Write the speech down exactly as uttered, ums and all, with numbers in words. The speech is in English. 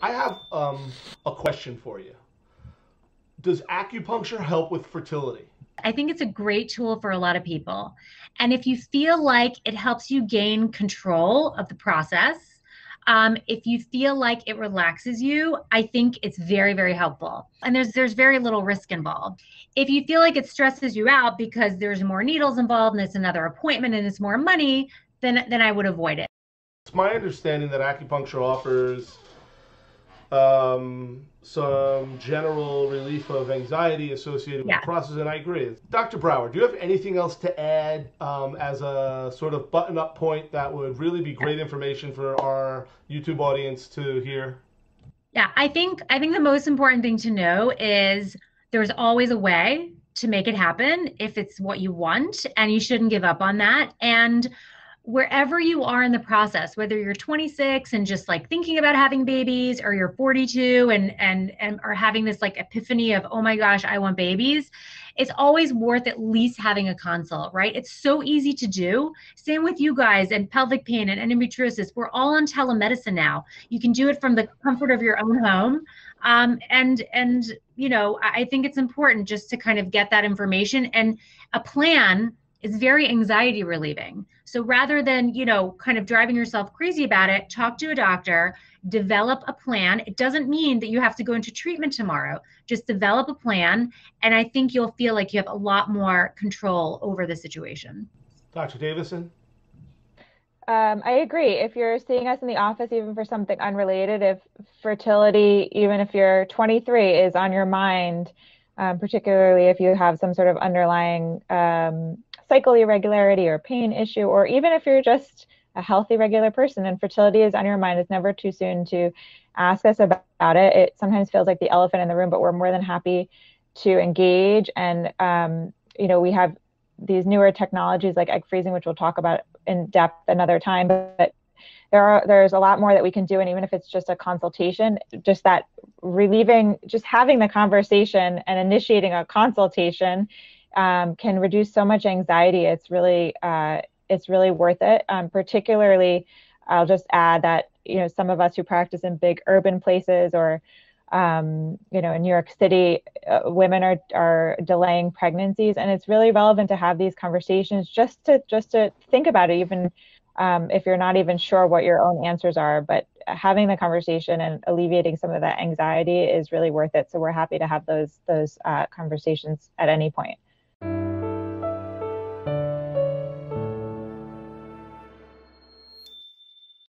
I have um, a question for you. Does acupuncture help with fertility? I think it's a great tool for a lot of people. And if you feel like it helps you gain control of the process, um, if you feel like it relaxes you, I think it's very, very helpful. And there's, there's very little risk involved. If you feel like it stresses you out because there's more needles involved and it's another appointment and it's more money, then, then I would avoid it. It's my understanding that acupuncture offers um, some general relief of anxiety associated with yeah. the process, and I agree. Doctor Brauer, do you have anything else to add um, as a sort of button-up point that would really be great information for our YouTube audience to hear? Yeah, I think, I think the most important thing to know is there's always a way to make it happen if it's what you want, and you shouldn't give up on that. And wherever you are in the process, whether you're twenty-six and just like thinking about having babies, or you're forty-two and and and are having this like epiphany of, oh my gosh, I want babies, it's always worth at least having a consult, right? It's so easy to do. Same with you guys and pelvic pain and endometriosis. We're all on telemedicine now. You can do it from the comfort of your own home. Um, and, and you know, I think it's important just to kind of get that information, and a plan is very anxiety relieving. So rather than, you know, kind of driving yourself crazy about it, talk to a doctor, develop a plan. It doesn't mean that you have to go into treatment tomorrow. Just develop a plan, and I think you'll feel like you have a lot more control over the situation. Doctor Davison? Um, I agree. If you're seeing us in the office, even for something unrelated, if fertility, even if you're twenty-three, is on your mind, um, particularly if you have some sort of underlying um, cycle irregularity or pain issue, or even if you're just a healthy, regular person and fertility is on your mind, it's never too soon to ask us about it. It sometimes feels like the elephant in the room, but we're more than happy to engage. And, um, you know, we have these newer technologies like egg freezing, which we'll talk about in depth another time, but there are, there's a lot more that we can do. And even if it's just a consultation, just that relieving, just having the conversation and initiating a consultation Um, can reduce so much anxiety. It's really, uh, it's really worth it. Um, particularly, I'll just add that, you know, some of us who practice in big urban places, or, um, you know, in New York City, uh, women are, are delaying pregnancies, and it's really relevant to have these conversations just to, just to think about it, even um, if you're not even sure what your own answers are, but having the conversation and alleviating some of that anxiety is really worth it. So we're happy to have those, those uh, conversations at any point.